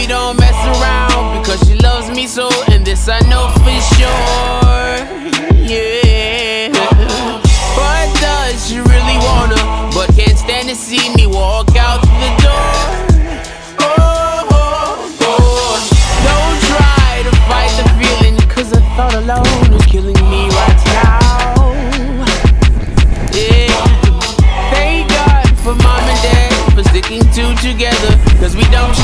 baby don't mess around, because she loves me so, and this I know for sure. Yeah. But does she really wanna? But can't stand to see me walk out the door. Oh. Don't try to fight the feeling, cause the thought alone is killing me right now. Yeah. Thank God for mom and dad for sticking two together, cause we don't